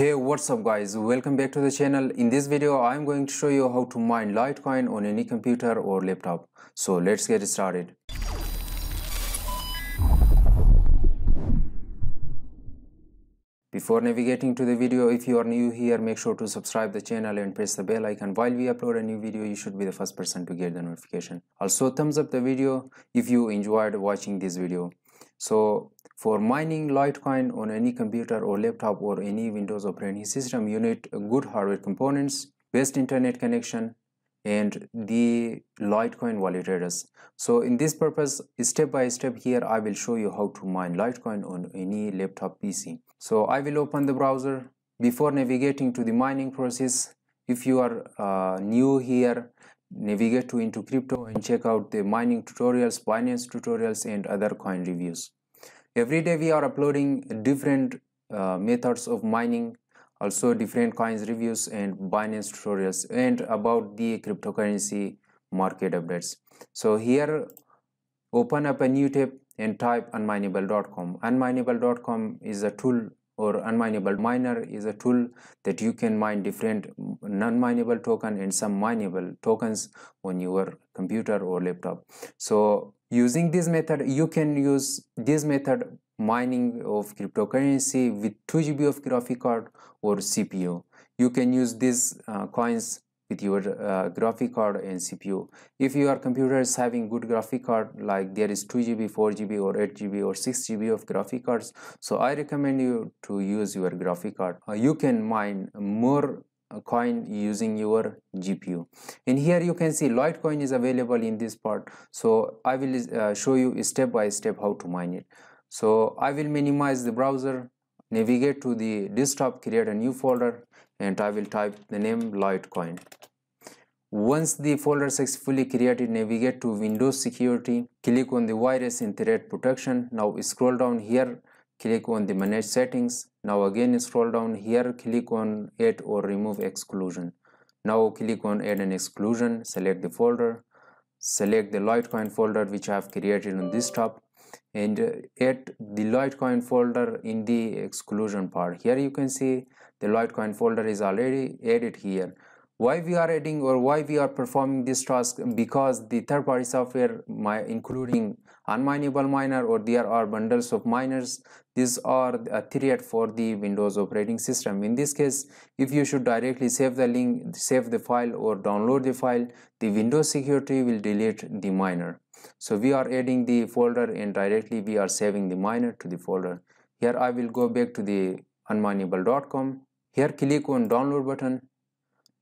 Hey, what's up guys, welcome back to the channel. In this video I'm going to show you how to mine Litecoin on any computer or laptop. So let's get started. Before navigating to the video, if you are new here, make sure to subscribe the channel and press the bell icon. While we upload a new video, you should be the first person to get the notification. Also thumbs up the video if you enjoyed watching this video. So for mining Litecoin on any computer or laptop or any Windows operating system, you need good hardware components, best internet connection, and the Litecoin wallet address. So in this purpose, step by step here, I will show you how to mine Litecoin on any laptop PC. So I will open the browser. Before navigating to the mining process, if you are new here, navigate to IntoCrypto and check out the mining tutorials, Binance tutorials, and other coin reviews. Every day we are uploading different methods of mining, also different coins reviews and Binance tutorials, and about the cryptocurrency market updates. So here open up a new tab and type unmineable.com. unmineable.com is a tool, or unMineable Miner is a tool that you can mine different non-mineable token and some mineable tokens on your computer or laptop. So using this method, you can use this method mining of cryptocurrency with 2 GB of graphic card or CPU. You can use these coins with your graphic card and CPU. If your computer is having good graphic card, like there is 2 GB, 4 GB, or 8 GB, or 6 GB of graphic cards, so I recommend you to use your graphic card. You can mine more coin using your GPU. And here you can see Litecoin is available in this part. So I will show you step by step how to mine it. So I will minimize the browser, navigate to the desktop, create a new folder, and I will type the name Litecoin. Once the folder is successfully created, navigate to Windows Security, click on the virus and threat protection. Now scroll down here, click on the manage settings. Now again scroll down here, click on add or remove exclusion. Now click on add an exclusion, select the folder, select the Litecoin folder which I have created on this top, and add the Litecoin folder in the exclusion part. Here you can see the Litecoin folder is already added here. Why we are adding, or why we are performing this task? Because the third-party software, including unMineable Miner, or there are bundles of miners, these are a threat for the Windows operating system. In this case, if you should directly save the link, save the file, or download the file, the Windows security will delete the miner. So we are adding the folder and directly we are saving the miner to the folder. Here I will go back to the unmineable.com. Here click on download button.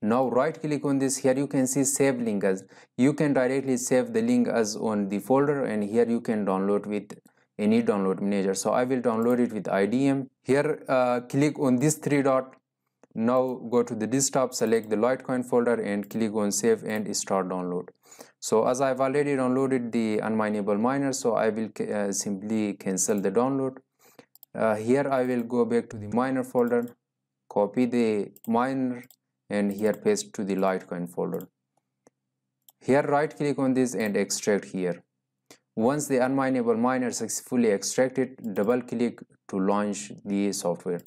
Now right click on this. Here you can see save link as. You can directly save the link as on the folder, and here you can download with any download manager. So I will download it with IDM. Here click on this 3 dot. Now go to the desktop, select the Litecoin folder and click on save and start download. So as I've already downloaded the unMineable Miner, so I will simply cancel the download. Here I will go back to the miner folder, copy the miner, and here paste to the Litecoin folder. Here right click on this and extract here. Once the unMineable Miner successfully extracted, double click to launch the software.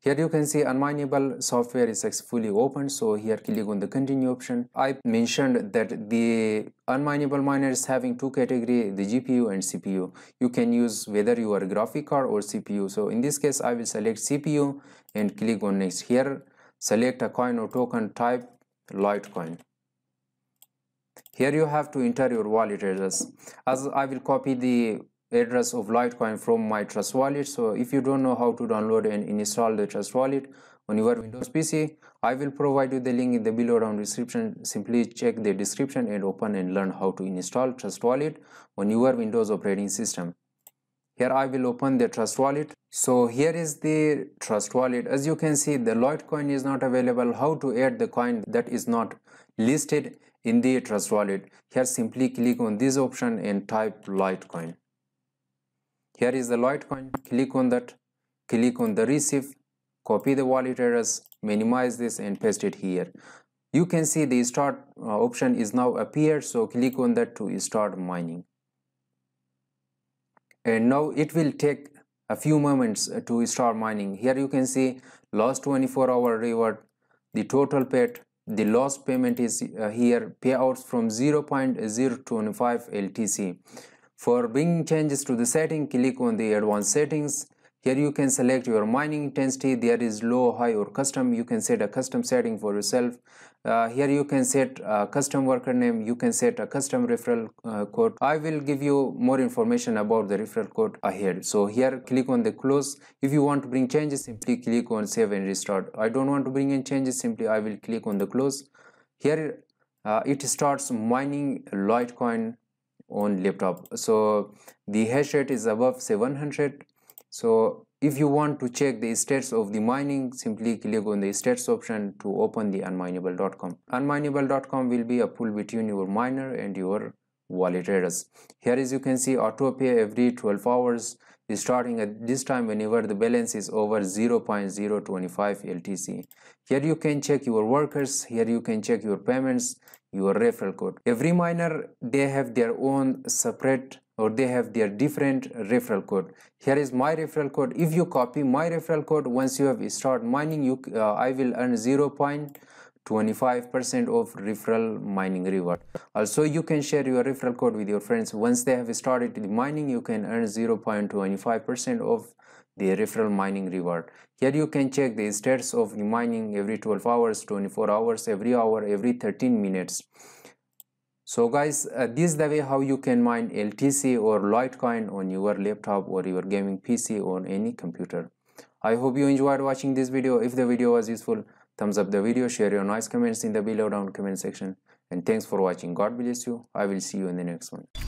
Here you can see unMineable software is successfully opened. So here click on the continue option. I mentioned that the unMineable Miner is having two categories, the GPU and CPU. You can use whether you are graphic card or CPU. So in this case I will select CPU and click on next. Here select a coin or token type Litecoin. Here you have to enter your wallet address. As I will copy the address of Litecoin from my Trust Wallet. So if you don't know how to download and install the Trust Wallet on your Windows PC, I will provide you the link in the below down description. Simply check the description and open and learn how to install Trust Wallet on your Windows operating system. Here I will open the Trust Wallet. So here is the Trust Wallet. As you can see, the Litecoin is not available. How to add the coin that is not listed in the Trust Wallet? Here simply click on this option and type Litecoin. Here is the Litecoin, click on that, click on the receive, copy the wallet address, minimize this and paste it here. You can see the start option is now appeared, so click on that to start mining. And now it will take a few moments to start mining. Here you can see last 24-hour reward, the total paid, the last payment is here, payouts from 0.025 LTC. For bringing changes to the setting, click on the advanced settings. Here you can select your mining intensity. There is low, high or custom. You can set a custom setting for yourself. Here you can set a custom worker name. You can set a custom referral code. I will give you more information about the referral code ahead. So here click on the close. If you want to bring changes, simply click on save and restart. I don't want to bring in changes, simply I will click on the close. Here it starts mining Litecoin on laptop. So the hash rate is above 700. So if you want to check the status of the mining, simply click on the status option to open the unmineable.com. unmineable.com will be a pool between your miner and your wallet address. Here as you can see, auto pay every 12 hours starting at this time whenever the balance is over 0.025 LTC. Here you can check your workers. Here you can check your payments, your referral code. Every miner, they have their own separate or they have their different referral code. Here is my referral code. If you copy my referral code, once you have started mining, you I will earn 0.25% of referral mining reward. Also you can share your referral code with your friends. Once they have started the mining, you can earn 0.25% of the referral mining reward. Here you can check the status of the mining every 12 hours, 24 hours, every hour, every 13 minutes. So guys, this is the way how you can mine LTC or Litecoin on your laptop or your gaming PC or any computer. I hope you enjoyed watching this video. If the video was useful, thumbs up the video, share your nice comments in the below down comment section. And thanks for watching. God bless you. I will see you in the next one.